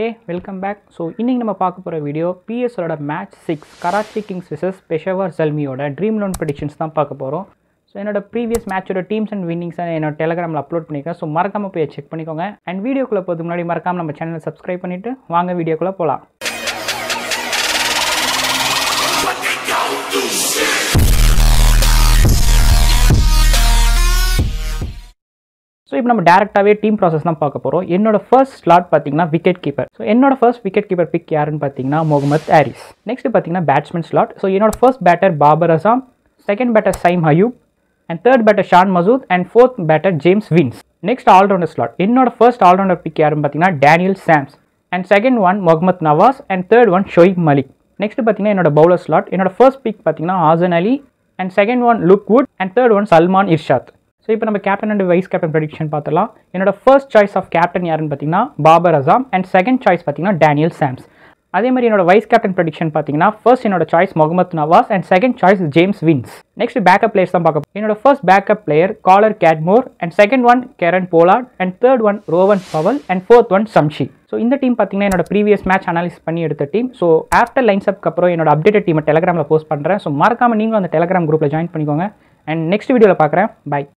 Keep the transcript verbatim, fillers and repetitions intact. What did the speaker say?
Hey, welcome back. So, இன்னைக்கு நம்ம பார்க்க போற வீடியோ P S L ஓட match six Karachi kings vs Peshawar Zalmi ஓட ட்ரீம் லோன் பிரெடிக்ஷன்ஸ் தான் பார்க்க போறோம். So, என்னோட previous match ஓட teams and winnings என்னோட Telegramல அப்லோட் பண்ணிருக்கேன். So, மறக்காம போய் செக் பண்ணிக்கோங்க. And வீடியோக்குள்ள போறதுக்கு முன்னாடி மறக்காம நம்ம சேனலை subscribe பண்ணிட்டு வாங்க வீடியோக்குள்ள போலாம். So, now we are going to team process. My first slot is wicket keeper. So, my first wicket keeper pick is Mohammed Harris. Next is batsman slot. So, my first batter is Babar Azam, second batter is Saim Hayyub, and third batter is Shan Masood, and fourth batter is James Vince. Next all-rounder slot. My first all-rounder pick is Daniel Sams, and second one Mohammed Nawaz, and third one Shoaib Malik. Next is my bowler slot. My first pick is Azan Ali, and second one Luke Wood, and third one Salman Irshad. So, now we captain and vice captain prediction. First choice of captain is Babar Azam and second choice is Daniel Sams. That's why vice captain prediction. First choice is Mohammed Nawaz and second choice is James Vince. Next backup players. First backup player Caller Cadmore and second one Karen Pollard and third one Rowan Powell and fourth one Samshi. So, in the team, previous match analysis team. So, after lines up, updated team Telegram post. So, mark you join the Telegram group. And next video, bye.